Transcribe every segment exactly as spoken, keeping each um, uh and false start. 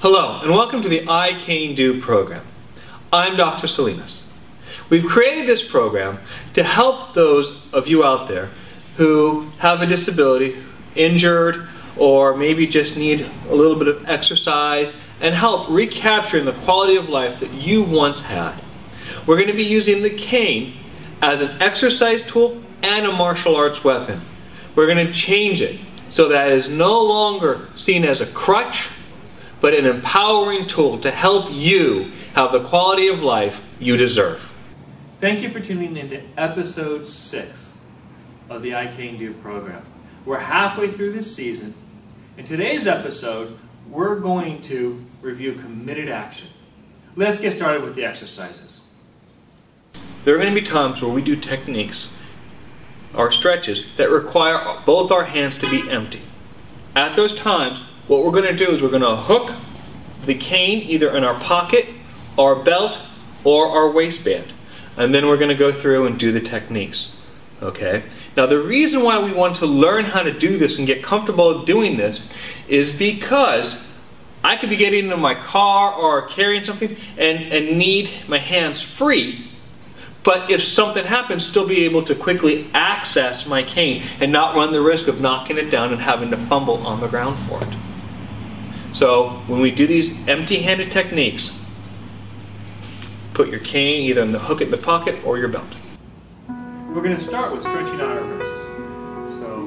Hello, and welcome to the I Cane Do program. I'm Doctor Salinas. We've created this program to help those of you out there who have a disability, injured, or maybe just need a little bit of exercise and help recapturing the quality of life that you once had. We're going to be using the cane as an exercise tool and a martial arts weapon. We're going to change it so that it is no longer seen as a crutch, but an empowering tool to help you have the quality of life you deserve. Thank you for tuning in to episode six of the I Cane Do program. We're halfway through this season. In today's episode, we're going to review committed action. Let's get started with the exercises. There are going to be times where we do techniques or stretches that require both our hands to be empty. At those times, what we're going to do is we're going to hook the cane either in our pocket, our belt, or our waistband. And then we're going to go through and do the techniques. Okay? Now the reason why we want to learn how to do this and get comfortable doing this is because I could be getting into my car or carrying something and, and need my hands free, but if something happens, still be able to quickly access my cane and not run the risk of knocking it down and having to fumble on the ground for it. So when we do these empty-handed techniques, put your cane either in the hook in the pocket or your belt. We're going to start with stretching out our wrists. So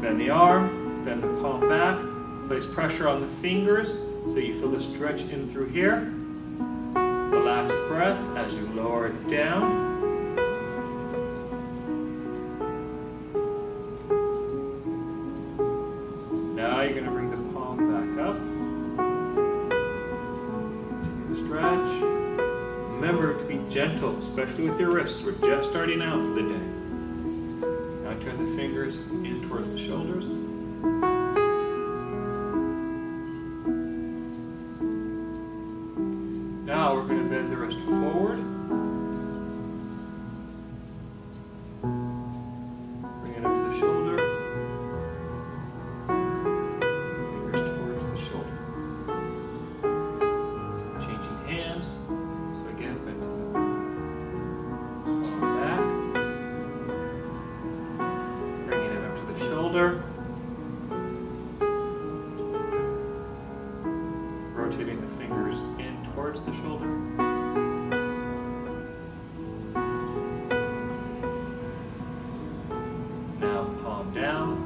bend the arm, bend the palm back, place pressure on the fingers so you feel the stretch in through here. Relax the breath as you lower it down. Now you're going to bring the palm back up. Stretch. Remember to be gentle, especially with your wrists. We're just starting out for the day. Now turn the fingers in towards the shoulders. Now we're going to bend the wrist forward. Bring it up to the shoulder. Fingers towards the shoulder. Hands. So again, bend the palm back, bringing it up to the shoulder, rotating the fingers in towards the shoulder. Now palm down.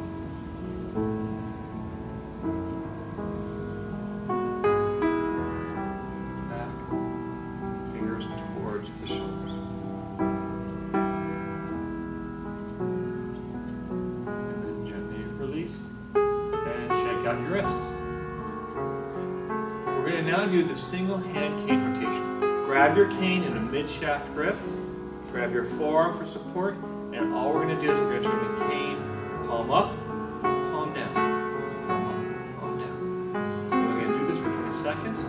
Now do the single hand cane rotation. Grab your cane in a mid-shaft grip, grab your forearm for support, and all we're going to do is we're going to turn the cane palm up, palm down, palm up, palm down. And we're going to do this for twenty seconds,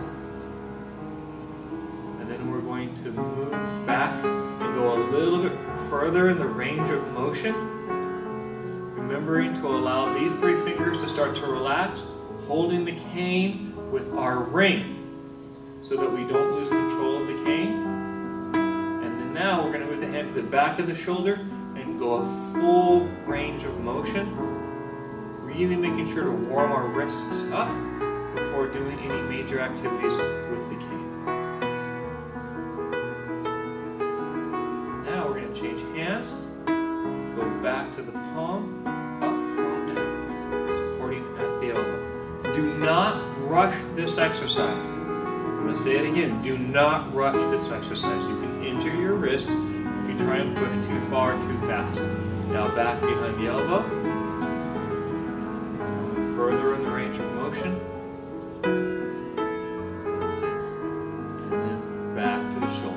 and then we're going to move back and go a little bit further in the range of motion, remembering to allow these three fingers to start to relax, holding the cane with our ring so that we don't lose control of the cane. And then now we're going to move the hand to the back of the shoulder and go a full range of motion, really making sure to warm our wrists up before doing any major activities with the cane. Now we're going to change hands, go back to the palm, up, palm down, supporting at the elbow. Do not rush this exercise. I'm going to say it again. Do not rush this exercise. You can injure your wrist if you try and push too far too fast. Now back behind the elbow. further in the range of motion. And then back to the shoulder.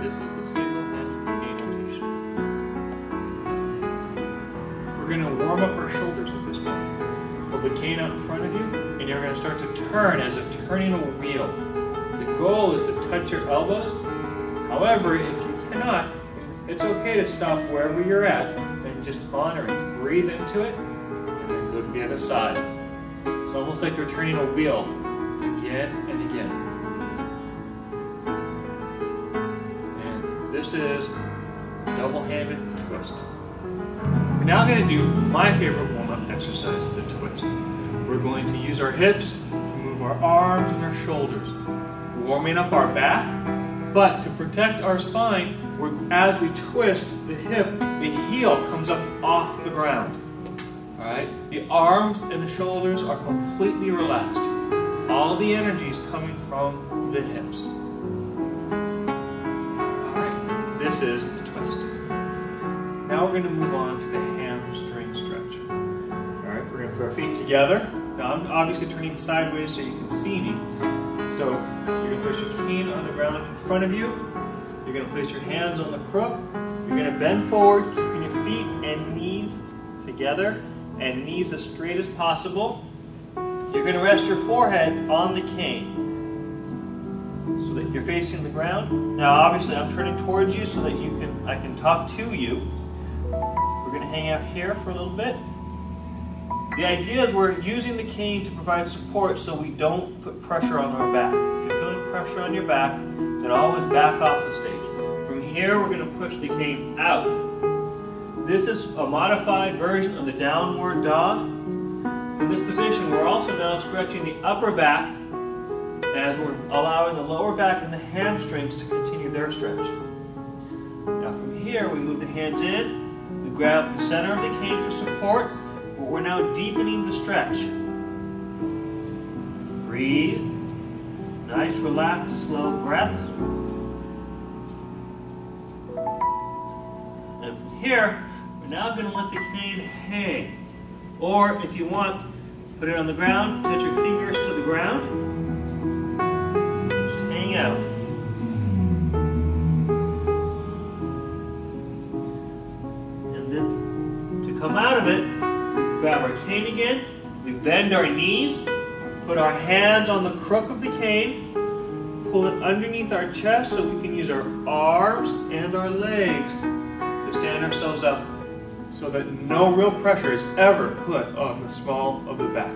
This is the single bend knee rotation. We're going to warm up our shoulders at this point. Pull the cane out in front of you, and you're going to start to turn as if turning a wheel. The goal is to touch your elbows. However, if you cannot, it's okay to stop wherever you're at and just honor it. Breathe into it and then go to the other side. It's almost like you're turning a wheel again and again. And this is a double-handed twist. We're now going to do my favorite warm-up exercise, the twist. We're going to use our hips, move our arms and our shoulders, warming up our back. But to protect our spine, we're, as we twist the hip, the heel comes up off the ground. All right? The arms and the shoulders are completely relaxed. All the energy is coming from the hips. All right, this is the twist. Now we're going to move on to the hamstring stretch. All right, we're going to put our feet together. Now I'm obviously turning sideways so you can see me. So you're going to place your cane on the ground in front of you. You're going to place your hands on the crook. You're going to bend forward, keeping your feet and knees together and knees as straight as possible. You're going to rest your forehead on the cane so that you're facing the ground. Now obviously I'm turning towards you so that you can I can talk to you. We're going to hang out here for a little bit. The idea is we're using the cane to provide support so we don't put pressure on our back. If you're feeling pressure on your back, then always back off the stage. From here, we're going to push the cane out. This is a modified version of the downward dog. In this position, we're also now stretching the upper back as we're allowing the lower back and the hamstrings to continue their stretch. Now from here, we move the hands in, we grab the center of the cane for support. We're now deepening the stretch. Breathe. Nice, relaxed, slow breath. And from here, we're now going to let the cane hang. Or if you want, put it on the ground, touch your fingers to the ground. Just hang out. And then to come out of it, grab our cane again, we bend our knees, put our hands on the crook of the cane, pull it underneath our chest so we can use our arms and our legs to stand ourselves up so that no real pressure is ever put on the small of the back.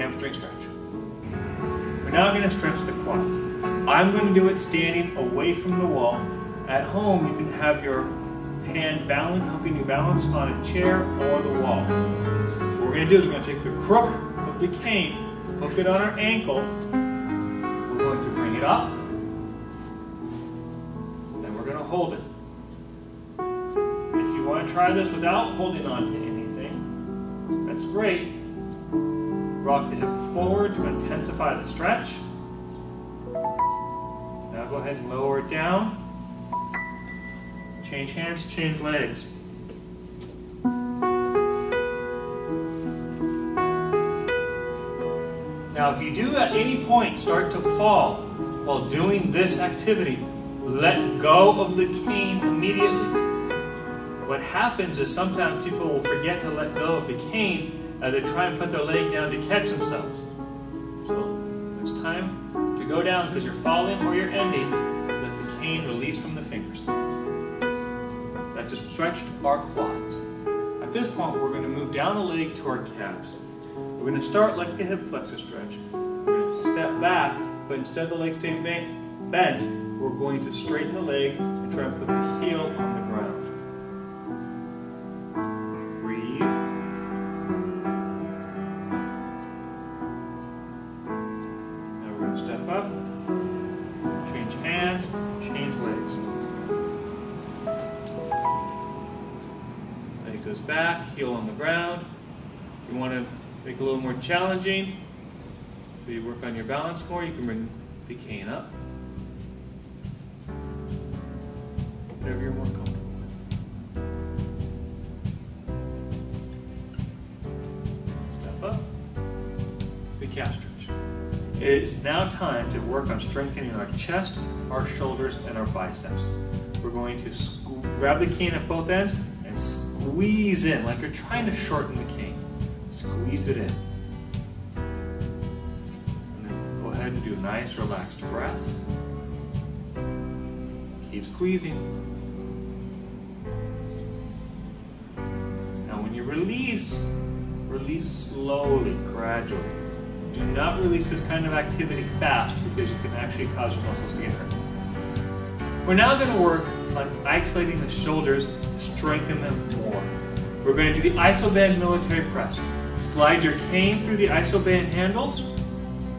Hamstring stretch. We're now going to stretch the quads. I'm going to do it standing away from the wall. At home you can have your hand balance, helping you balance on a chair or the wall. What we're going to do is we're going to take the crook of the cane, hook it on our ankle, we're going to bring it up, and then we're going to hold it. If you want to try this without holding on to anything, that's great. Rock the hip forward to intensify the stretch. Now go ahead and lower it down. Change hands, change legs. Now if you do at any point start to fall while doing this activity, let go of the cane immediately. What happens is sometimes people will forget to let go of the cane as they try and put their leg down to catch themselves. So it's time to go down because you're falling or you're ending. Let the cane release from the fingers. That just stretched our quads. At this point, we're going to move down the leg to our calves. We're going to start like the hip flexor stretch. We're going to step back, but instead of the leg staying bent, we're going to straighten the leg and try to put the heel on the ground. Breathe. Now we're going to step up, change hands, change legs. Goes back, heel on the ground. You want to make it a little more challenging, so you work on your balance more, you can bring the cane up. whatever you're more comfortable with. Step up. The calf stretch. It is now time to work on strengthening our chest, our shoulders, and our biceps. We're going to grab the cane at both ends and squeeze in, like you're trying to shorten the cane. Squeeze it in. And then go ahead and do nice, relaxed breaths. Keep squeezing. Now when you release, release slowly, gradually. Do not release this kind of activity fast because you can actually cause your muscles to get hurt. We're now going to work on isolating the shoulders, strengthen them more. We're going to do the Isoband military press. Slide your cane through the Isoband handles,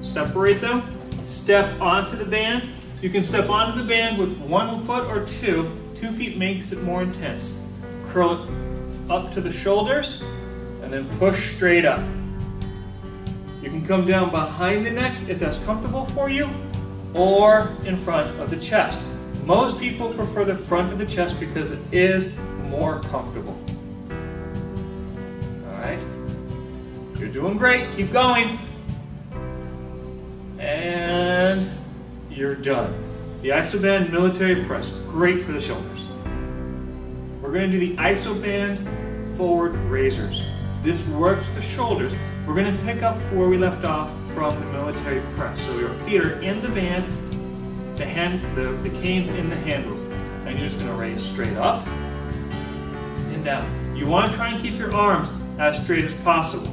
separate them, step onto the band. You can step onto the band with one foot or two. Two feet makes it more intense. Curl it up to the shoulders and then push straight up. You can come down behind the neck if that's comfortable for you, or in front of the chest. Most people prefer the front of the chest because it is more comfortable. All right, you're doing great, keep going. And you're done. The Isoband military press, great for the shoulders. We're going to do the Isoband forward raisers. This works the shoulders. We're going to pick up where we left off from the military press. So your feet are in the band, the hand, the, the cane's in the handles, and you're just going to raise straight up and down. You want to try and keep your arms as straight as possible.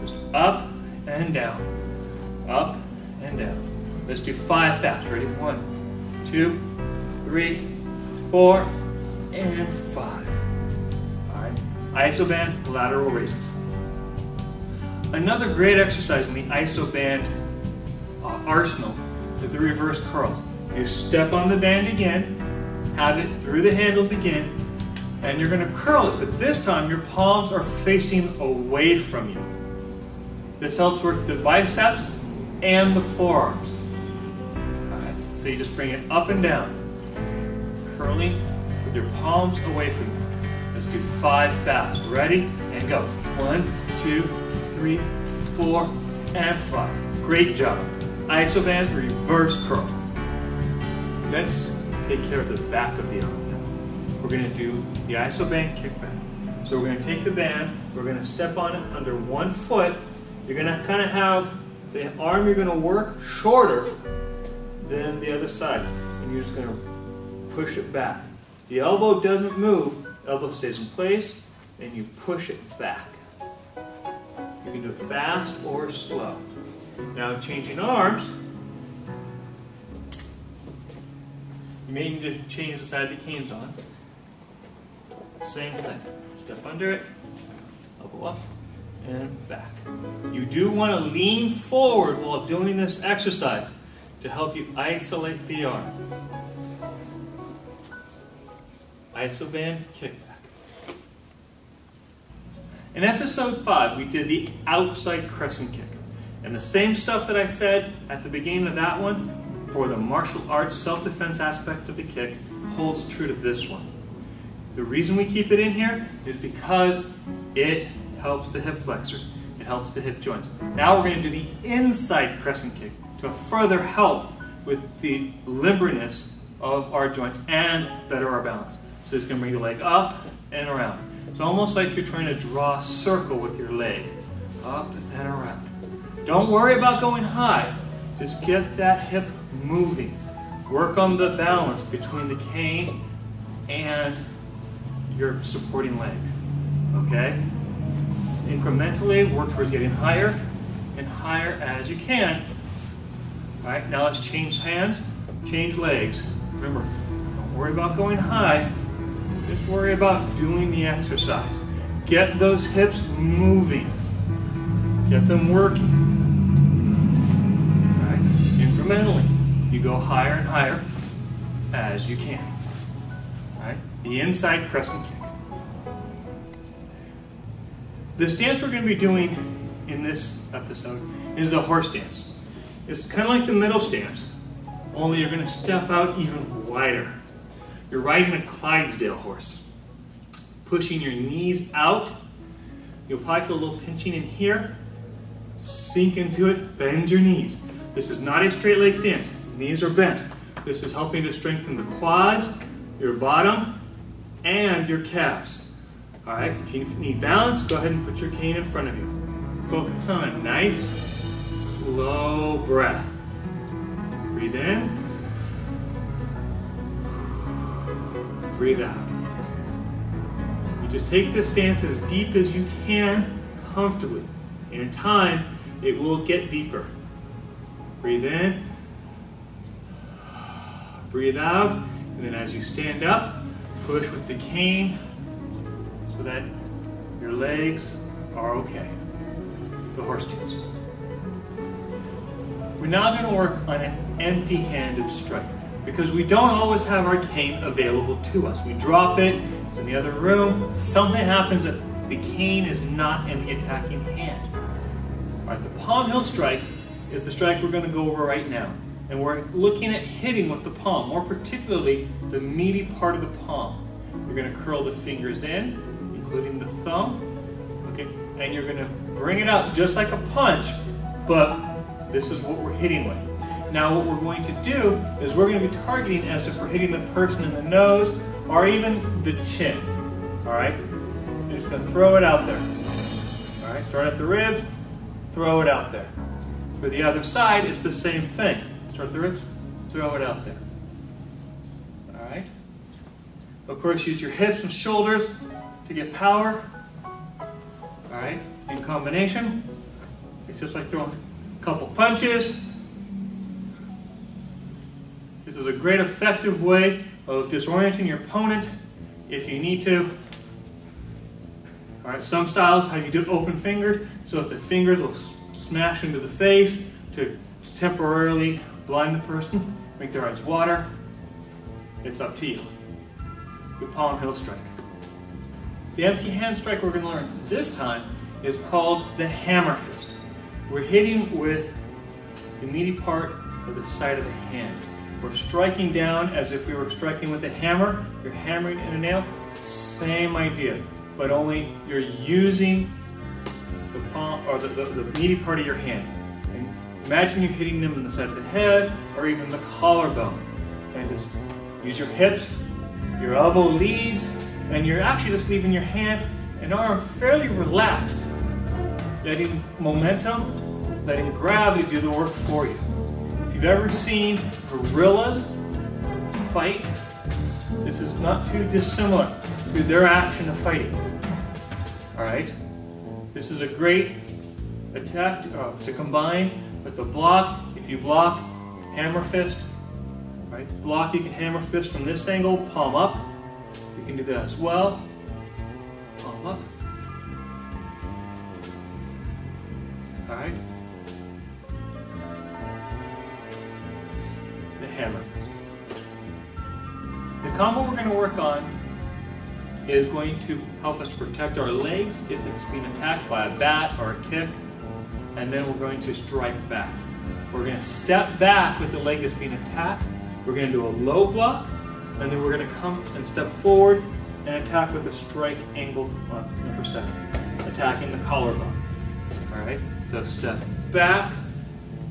Just up and down, up and down. Let's do five fast. Ready? One, two, three, four, and five. All right. Isoband lateral raises. Another great exercise in the Isoband uh, arsenal is the reverse curls. You step on the band again, have it through the handles again, and you're going to curl it. But this time, your palms are facing away from you. This helps work the biceps and the forearms. So you just bring it up and down, curling with your palms away from you. Let's do five fast. Ready? And go. One, two, three, four, and five. Great job. Isoband reverse curl. Let's take care of the back of the arm now. We're going to do the Isoband kickback. So we're going to take the band, we're going to step on it under one foot. You're going to kind of have the arm you're going to work shorter then the other side, and you're just going to push it back. The elbow doesn't move, elbow stays in place, and you push it back. You can do it fast or slow. Now changing arms, you may need to change the side the cane's on. Same thing, step under it, elbow up, and back. You do want to lean forward while doing this exercise to help you isolate the arm. Isoband kickback. In episode five, we did the outside crescent kick. And the same stuff that I said at the beginning of that one, for the martial arts self-defense aspect of the kick, holds true to this one. The reason we keep it in here is because it helps the hip flexors. It helps the hip joints. Now we're going to do the inside crescent kick, to further help with the limberness of our joints and better our balance. So it's going to bring the leg up and around. It's almost like you're trying to draw a circle with your leg, up and around. Don't worry about going high, just get that hip moving. Work on the balance between the cane and your supporting leg, okay? Incrementally work towards getting higher and higher as you can. All right, now let's change hands, change legs. Remember, don't worry about going high. Just worry about doing the exercise. Get those hips moving. Get them working. All right, incrementally, you go higher and higher as you can. All right, the inside crescent kick. The stance we're going to be doing in this episode is the horse stance. It's kind of like the middle stance, only you're going to step out even wider. You're riding a Clydesdale horse, pushing your knees out. You'll probably feel a little pinching in here. Sink into it, bend your knees. This is not a straight leg stance. Knees are bent. This is helping to strengthen the quads, your bottom, and your calves. All right, if you need balance, go ahead and put your cane in front of you. Focus on a nice, slow breath. Breathe in. Breathe out. You just take this stance as deep as you can, comfortably. And in time, it will get deeper. Breathe in. Breathe out. And then as you stand up, push with the cane so that your legs are okay. The horse stance. We're now going to work on an empty-handed strike, because we don't always have our cane available to us. We drop it, it's in the other room, something happens that the cane is not in the attacking hand. All right, the palm heel strike is the strike we're going to go over right now. And we're looking at hitting with the palm, more particularly the meaty part of the palm. You're going to curl the fingers in, including the thumb, okay, and you're going to bring it up just like a punch, but this is what we're hitting with. Now what we're going to do is we're going to be targeting as if we're hitting the person in the nose or even the chin, all right? I'm just going to throw it out there, all right? Start at the rib, throw it out there. For the other side, it's the same thing. Start at the ribs, throw it out there, all right? Of course, use your hips and shoulders to get power, all right? In combination, it's just like throwing a couple punches. This is a great effective way of disorienting your opponent if you need to. All right, some styles have you do it open-fingered so that the fingers will smash into the face to temporarily blind the person, make their eyes water. It's up to you. The palm heel strike. The empty hand strike we're going to learn this time is called the hammer fist. We're hitting with the meaty part of the side of the hand. We're striking down as if we were striking with a hammer. You're hammering in a nail. Same idea, but only you're using the palm or the, the, the meaty part of your hand. And imagine you're hitting them on the side of the head or even the collarbone. And just use your hips, your elbow leads, and you're actually just leaving your hand and arm fairly relaxed, letting momentum, letting gravity do the work for you. If you've ever seen gorillas fight, this is not too dissimilar to their action of fighting. All right, this is a great attack uh, to combine with the block. If you block, hammer fist. Right, block, you can hammer fist from this angle, palm up. You can do that as well. Palm up. All right. Hammer fist. The combo we're going to work on is going to help us to protect our legs if it's being attacked by a bat or a kick, and then we're going to strike back. We're going to step back with the leg that's being attacked, we're going to do a low block, and then we're going to come and step forward and attack with a strike angle on number seven, attacking the collarbone. Alright, so step back,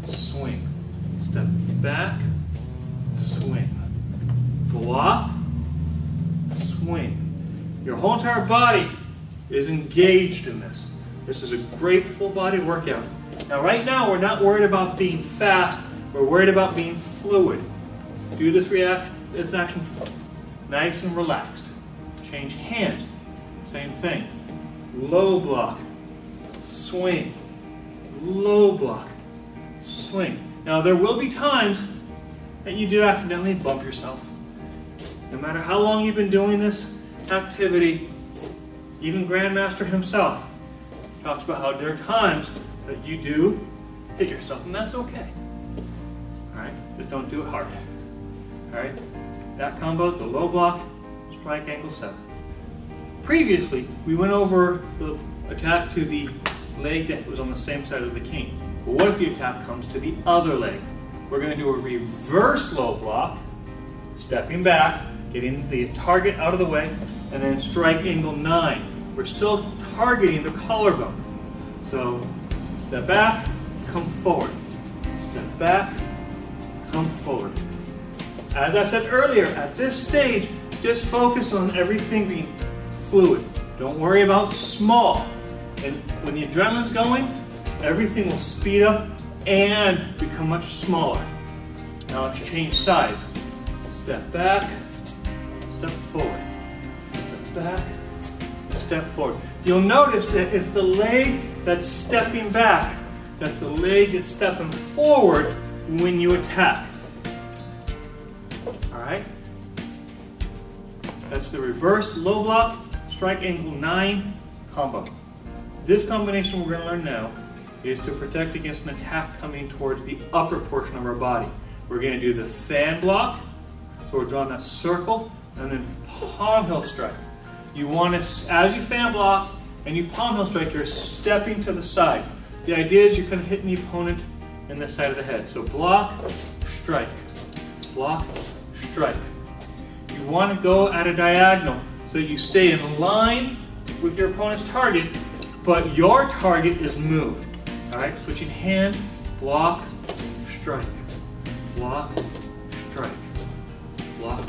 swing, step back, swing, block, swing. Your whole entire body is engaged in this. This is a great full body workout. Now right now we're not worried about being fast, we're worried about being fluid. Do this react, this action nice and relaxed. Change hand, same thing. Low block, swing, low block, swing. Now there will be times and you do accidentally bump yourself. No matter how long you've been doing this activity, even Grandmaster himself talks about how there are times that you do hit yourself, and that's okay. All right, just don't do it hard. All right, that combo is the low block, strike angle seven. Previously, we went over the attack to the leg that was on the same side as the cane. But what if the attack comes to the other leg? We're going to do a reverse low block, stepping back, getting the target out of the way, and then strike angle nine. We're still targeting the collarbone. So step back, come forward. Step back, come forward. As I said earlier, at this stage, just focus on everything being fluid. Don't worry about small. And when the adrenaline's going, everything will speed up and become much smaller. Now let's change sides. Step back, step forward. Step back, step forward. You'll notice that it's the leg that's stepping back. That's the leg that's stepping forward when you attack. All right? That's the reverse low block, strike angle nine combo. This combination we're going to learn now is to protect against an attack coming towards the upper portion of our body. We're going to do the fan block, so we're drawing that circle, and then palm heel strike. You want to, as you fan block and you palm heel strike, you're stepping to the side. The idea is you're kind of hitting the opponent in the side of the head. So block, strike, block, strike. You want to go at a diagonal so that you stay in line with your opponent's target, but your target is moved. All right, switching hand, block, strike, block, strike, block,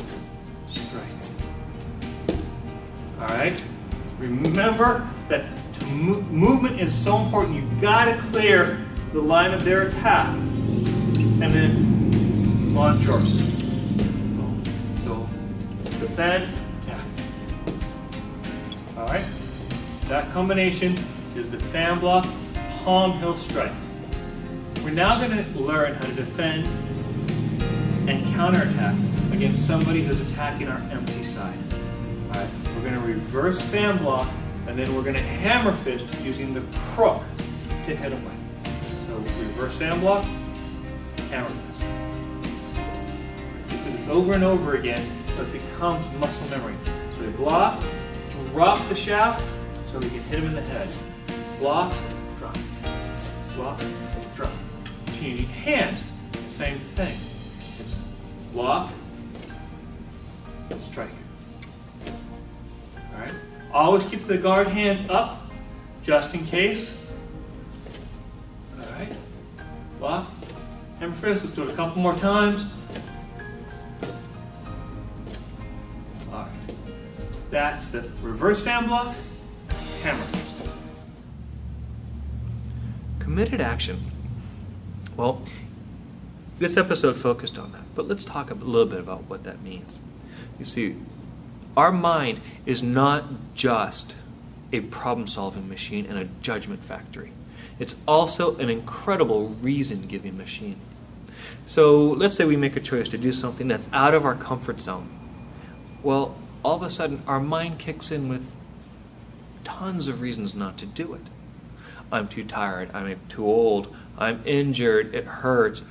strike. All right, remember that mo movement is so important. You've got to clear the line of their attack and then launch yours. So defend, attack. All right, that combination is the fan block, palm heel strike. We're now going to learn how to defend and counterattack against somebody who's attacking our empty side. All right, we're going to reverse fan block, and then we're going to hammer fist using the crook to hit them with. So reverse fan block, hammer fist. Do this over and over again, so it becomes muscle memory. So they block, drop the shaft, so we can hit him in the head. Block, drop, block, drop. Changing hands, same thing. It's block, strike. All right. Always keep the guard hand up, just in case. All right. Block, hammer fist. Let's do it a couple more times. All right. That's the reverse fan block. Hammer. Committed action. Well, this episode focused on that, but let's talk a little bit about what that means. You see, our mind is not just a problem-solving machine and a judgment factory. It's also an incredible reason-giving machine. So let's say we make a choice to do something that's out of our comfort zone. Well, all of a sudden, our mind kicks in with tons of reasons not to do it. I'm too tired, I'm too old, I'm injured, it hurts,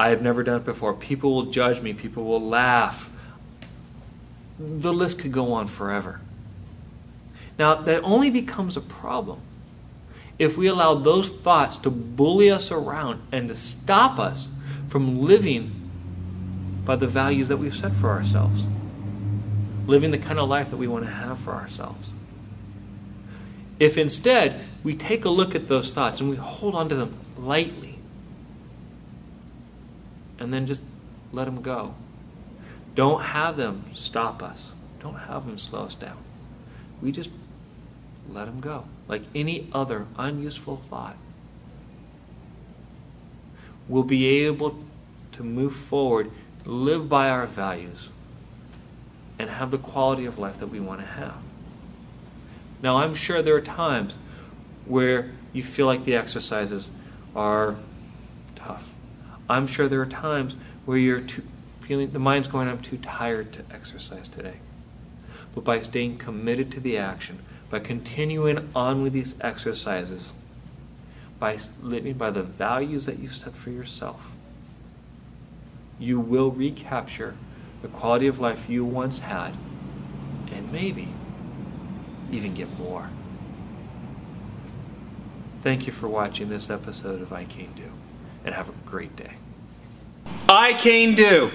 I've never done it before, people will judge me, people will laugh. The list could go on forever. Now, that only becomes a problem if we allow those thoughts to bully us around and to stop us from living by the values that we've set for ourselves, living the kind of life that we want to have for ourselves. If instead we take a look at those thoughts and we hold on to them lightly and then just let them go. Don't have them stop us. Don't have them slow us down. We just let them go like any other unuseful thought. We'll be able to move forward, live by our values, and have the quality of life that we want to have. Now, I'm sure there are times where you feel like the exercises are tough. I'm sure there are times where you're too feeling, the mind's going, I'm too tired to exercise today. But by staying committed to the action, by continuing on with these exercises, by living by the values that you've set for yourself, you will recapture the quality of life you once had, and maybe even get more. Thank you for watching this episode of I Cane Do, and have a great day. I Cane Do!